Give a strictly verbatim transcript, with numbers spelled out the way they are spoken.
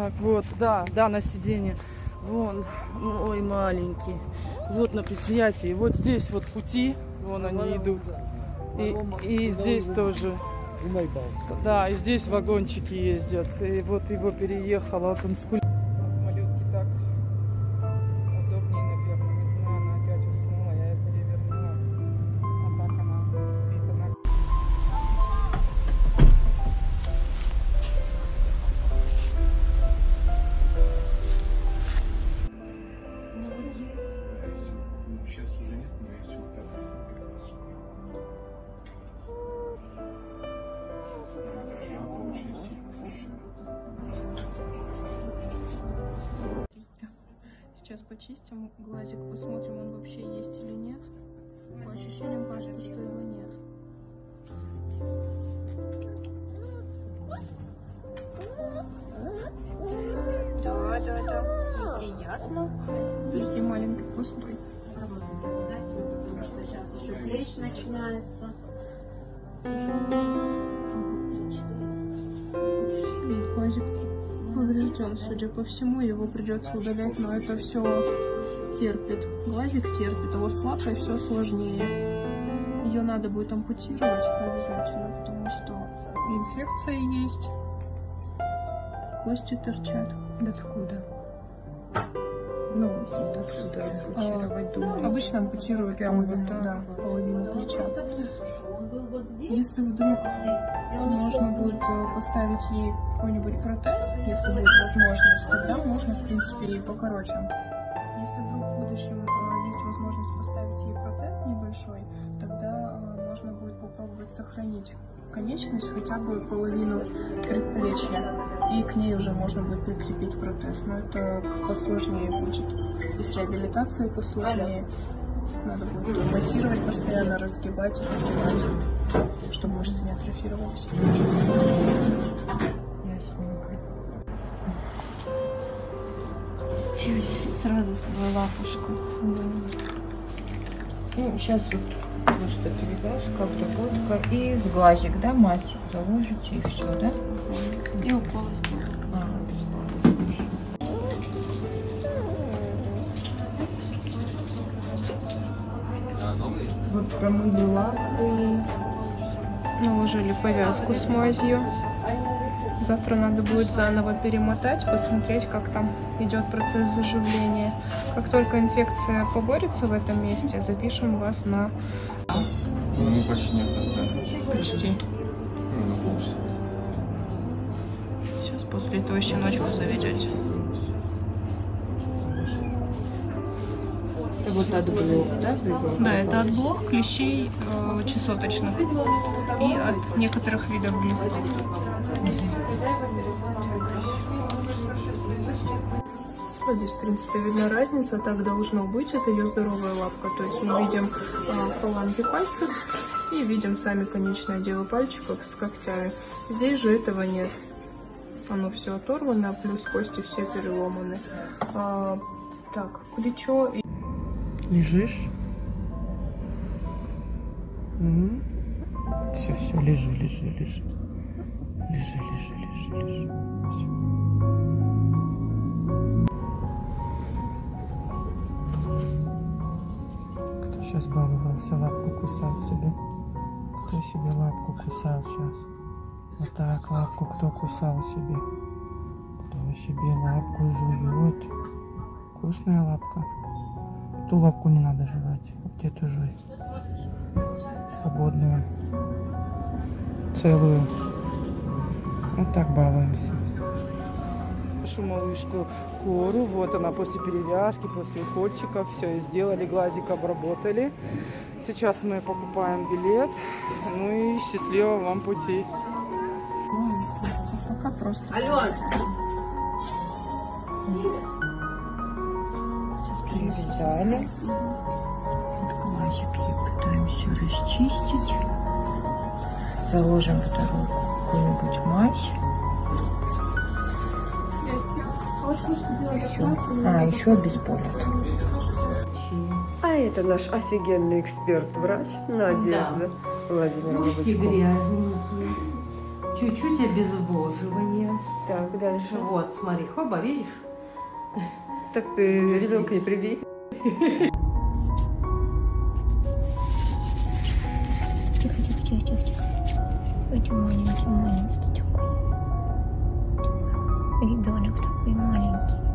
Так, вот, да, да, на сиденье. Вон, ой, маленький. Вот на предприятии, вот здесь вот пути, вон они идут. И, и здесь тоже. Да, и здесь вагончики ездят. И вот его переехала от инскульта. Сейчас почистим глазик, посмотрим, он вообще есть или нет. По ощущениям кажется, что его нет. Да, да, да. Приятно. Смотрите, маленький, посмотри. Обязательно, потому что сейчас еще плечь начинается. Глазик поврежден, судя по всему, его придется удалять, но это все терпит. Глазик терпит, а вот с лапой все сложнее. Ее надо будет ампутировать обязательно, потому что инфекция есть, кости торчат. Откуда? Ну, вот отсюда ампутировать, думаю. Обычно ампутируют прямо вот, да, половину плеча. Если вдруг можно будет поставить ей какой-нибудь протез, если будет возможность, тогда можно, в принципе, и покороче. Если вдруг в будущем есть возможность поставить ей протез небольшой, тогда можно будет попробовать сохранить конечность, хотя бы половину предплечья, и к ней уже можно будет прикрепить протез. Но это посложнее будет, и с реабилитацией посложнее. Надо будет массировать постоянно, разгибать, разгибать, чтобы мышцы не атрофировались. Сразу свою лапушку. Ну, сейчас вот просто перевязка, обработка и в глазик, да, мазь заложите и все, да? И укол сделаем. Вот промыли лапы, наложили повязку с мазью. Завтра надо будет заново перемотать, посмотреть, как там идет процесс заживления. Как только инфекция поборется в этом месте, запишем вас на... Ну, почти не опоздали. Почти. Сейчас после этого щеночку заведете. Вот от блох, да? Да, это от блох, клещей, э, чесоточных и от некоторых видов глистов. Вот здесь, в принципе, видна разница, так должно быть, это ее здоровая лапка. То есть мы видим э, фаланги пальцев и видим сами конечное дело пальчиков с когтями. Здесь же этого нет. Оно все оторвано, плюс кости все переломаны. А, так, плечо... Лежишь? Угу. Все, все, лежи, лежи, лежи. Лежи, лежи, лежи, лежи. Все. Кто сейчас баловался, лапку кусал себе? Кто себе лапку кусал сейчас? Вот так лапку кто кусал себе? Кто себе лапку жует? Вкусная лапка. Ту лапку не надо жевать, где ты жуй. Свободную, целую. Вот так балуемся. Нашу малышку Кору, вот она после перевязки, после укольчиков, все сделали, глазик обработали. Сейчас мы покупаем билет, ну и счастливого вам пути. Пока просто. Алён! Перевязали. Вот глазик ее пытаемся расчистить. Заложим вторую какую-нибудь мазь. Еще. А, еще обезболит. А это наш офигенный эксперт-врач Надежда Владимировна. Ручки грязненькие. чуть-чуть обезвоживания. Так, дальше. Вот, смотри, хоба, видишь? Так ты ребенка не прибей. Маленький, маленький такой. Ребенок такой маленький.